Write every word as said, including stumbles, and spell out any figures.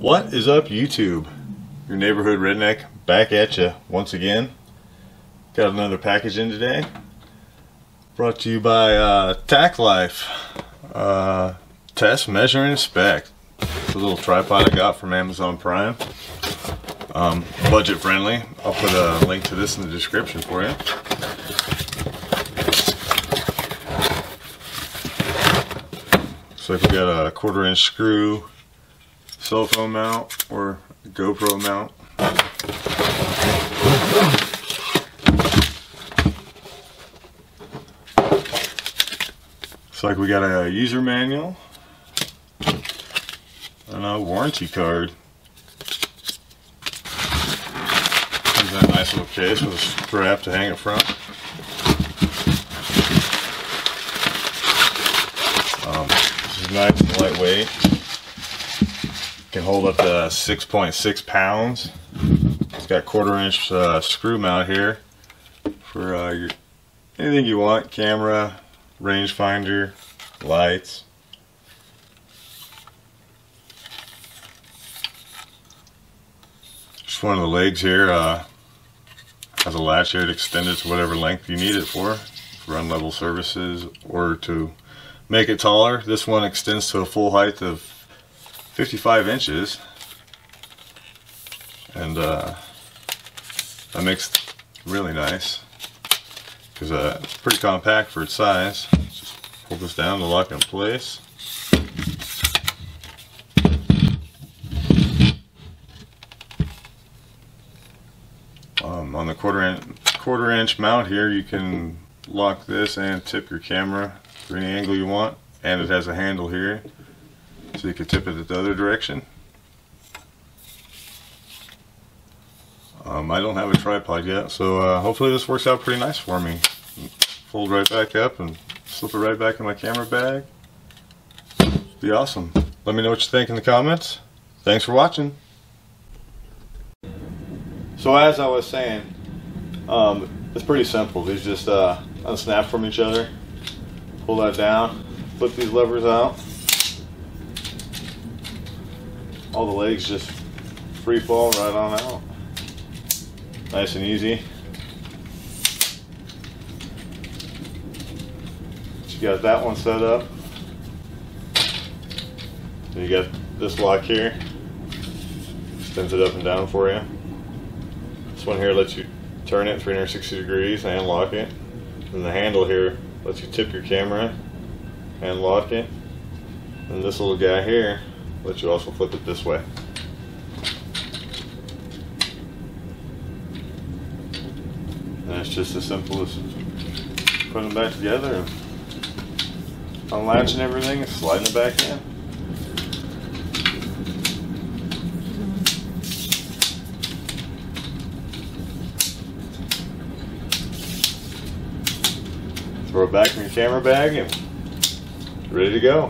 What is up, YouTube? Your neighborhood redneck back at you once again. Got another package in today, brought to you by uh, TackLife. Uh, test, measure, and inspect. It's a little tripod I got from Amazon Prime. Um, budget friendly. I'll put a link to this in the description for you. So if you got a quarter inch screw, cell phone mount, or GoPro mount. Looks like we got a user manual and a warranty card. Comes in a nice little case with a strap to hang it from. Um, this is nice and lightweight. Can hold up to six point six pounds. It's got quarter inch uh, screw mount here for uh, your anything you want: camera, rangefinder, lights. Just one of the legs here uh, has a latch here to extend it to whatever length you need it for, for unlevel surfaces or to make it taller. This one extends to a full height of fifty-five inches, and uh, that makes it really nice because uh, it's pretty compact for its size. Just pull this down to lock it in place. Um, on the quarter inch quarter inch mount here, you can lock this and tip your camera for any angle you want, and it has a handle here, so you can tip it the other direction. Um, I don't have a tripod yet, so uh, hopefully this works out pretty nice for me. Fold right back up and slip it right back in my camera bag. It'd be awesome. Let me know what you think in the comments. Thanks for watching. So as I was saying, um, it's pretty simple. These just uh, unsnap from each other. Pull that down. Flip these levers out. All the legs just free fall right on out. Nice and easy. So you got that one set up. So you got this lock here. Extends it up and down for you. This one here lets you turn it three hundred sixty degrees and lock it. And the handle here lets you tip your camera and lock it. And this little guy here let you also flip it this way. And it's just as simple as putting them back together and unlatching everything and sliding it back in. Throw it back in your camera bag and ready to go.